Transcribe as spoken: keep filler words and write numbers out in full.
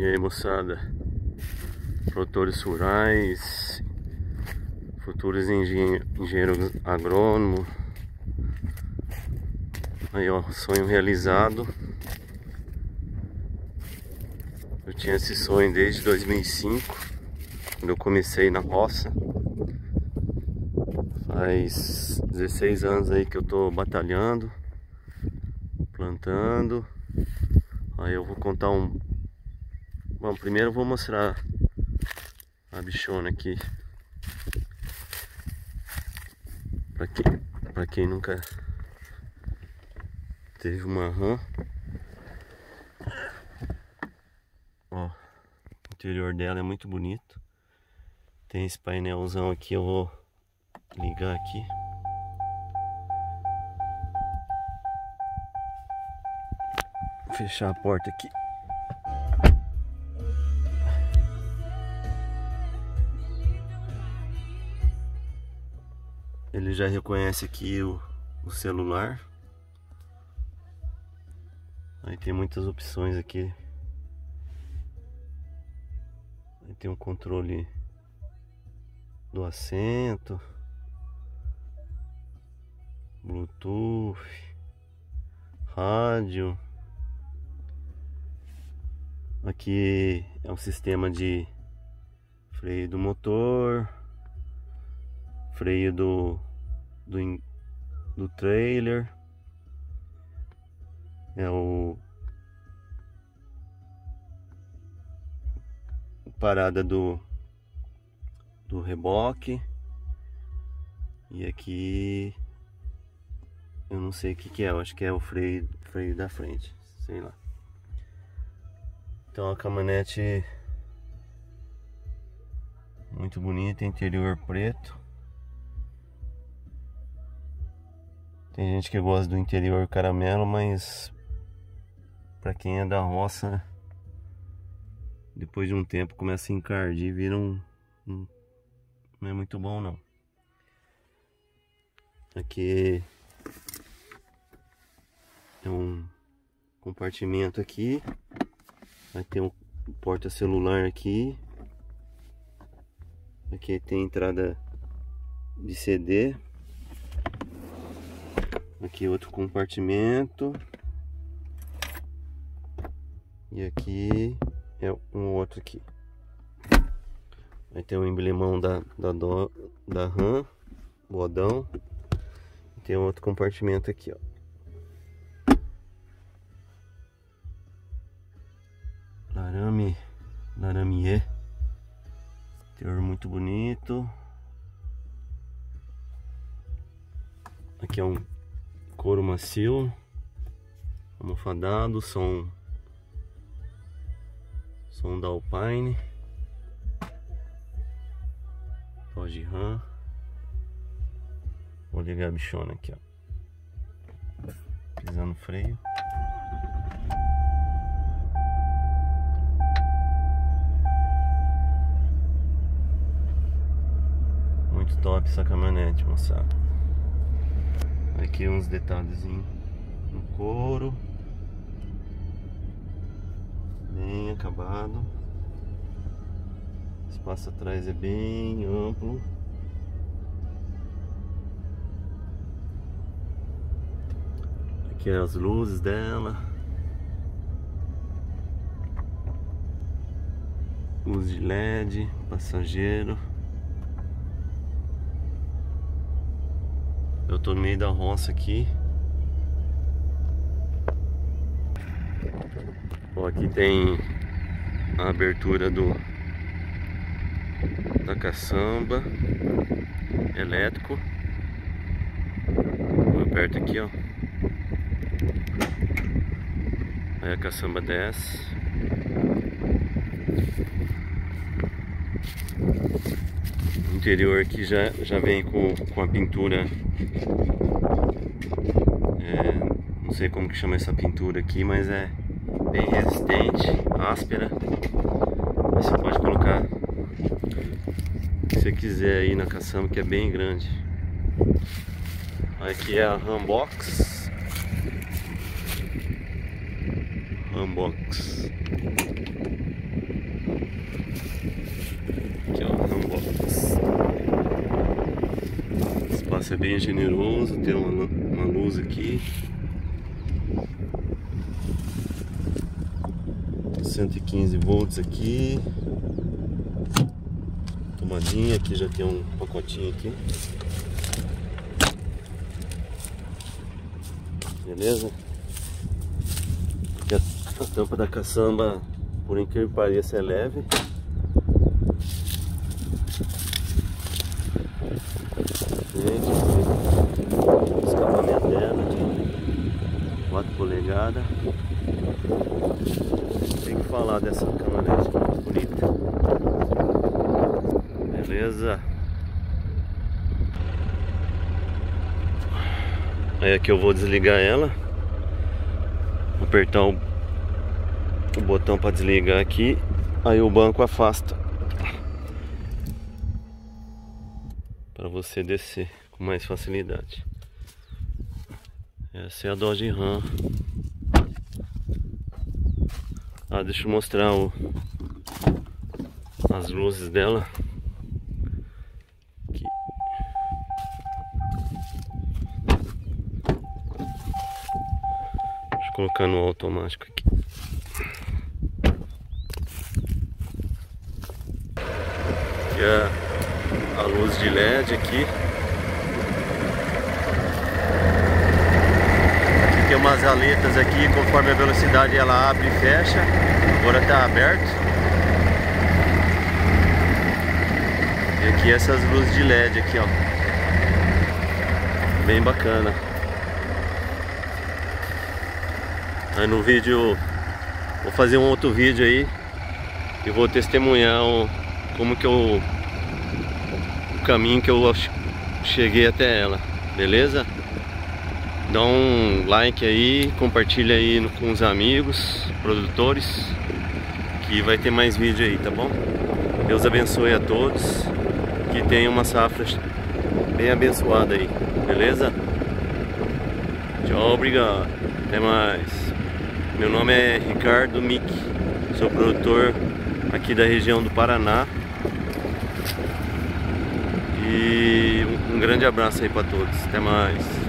E aí, moçada, produtores rurais, futuros engenheiros, engenheiro agrônomo. Aí, ó, sonho realizado. Eu tinha esse sonho desde dois mil e cinco, quando eu comecei na roça. Faz dezesseis anos aí que eu tô batalhando, plantando. Aí eu vou contar um... Bom, primeiro eu vou mostrar a bichona aqui. Pra quem, pra quem nunca teve uma rã. Ó, o interior dela é muito bonito. Tem esse painelzão aqui, eu vou ligar aqui. Vou fechar a porta aqui. Ele já reconhece aqui o, o celular. Aí tem muitas opções aqui. Aí tem um controle do assento, Bluetooth, rádio. Aqui é um sistema de freio do motor, freio do do, do trailer, é o, o parada do do reboque. E aqui eu não sei o que que é, eu acho que é o freio, freio da frente, sei lá. Então a caminhonete muito bonita, interior preto. Tem gente que gosta do interior caramelo, mas pra quem é da roça, depois de um tempo começa a encardir e vira um, um... não é muito bom não. Aqui é um compartimento aqui. Vai ter um porta celular aqui. Aqui tem entrada de C D. Aqui outro compartimento. E aqui é um outro aqui. Vai ter o um emblemão da, da, do, da RAM, bodão. Tem outro compartimento aqui, ó. Laramie, Laramie, interior muito bonito. Aqui é um couro macio, almofadado, som, som da Alpine, Dodge Ram. Vou ligar a bichona aqui, ó, pisando no freio. Top essa caminhonete, moçada. Aqui uns detalhezinhos no couro, bem acabado. O espaço atrás é bem amplo. Aqui é as luzes dela, luz de L E D, passageiro. Eu tô no meio da roça aqui. Ó, aqui tem a abertura do da caçamba, elétrico. Vou aperto aqui, ó. Aí a caçamba desce. O interior aqui já, já vem com, com a pintura. É, não sei como que chama essa pintura aqui, mas é bem resistente, áspera. Mas você pode colocar o que você quiser aí na caçamba, que é bem grande. Aqui é a Ram Box. Ram Box. Aqui é o Ram Box. O espaço é bem generoso, tem uma, uma luz aqui. cento e quinze volts aqui. Tomadinha, aqui já tem um pacotinho aqui. Beleza? A tampa da caçamba, por incrível que pareça, é leve. O escapamento dela de quatro polegadas. Tem que falar dessa caminhonete muito bonita. Beleza? Aí aqui eu vou desligar ela. Apertar o o botão para desligar aqui, aí o banco afasta para você descer com mais facilidade. Essa é a Dodge Ram. Ah, deixa eu mostrar o, as luzes dela aqui. Deixa eu colocar no automático aqui. A luz de L E D aqui. Aqui tem umas aletas aqui, conforme a velocidade ela abre e fecha. Agora tá aberto. E aqui essas luzes de L E D aqui, ó. Bem bacana. Aí no vídeo, vou fazer um outro vídeo aí e vou testemunhar um como que eu, o caminho que eu cheguei até ela, beleza? Dá um like aí, compartilha aí com os amigos, produtores, que vai ter mais vídeo aí, tá bom? Deus abençoe a todos, que tenham uma safra bem abençoada aí, beleza? Tchau, obrigado, até mais. Meu nome é Ricardo Miki, sou produtor aqui da região do Paraná. E um grande abraço aí para todos. Até mais.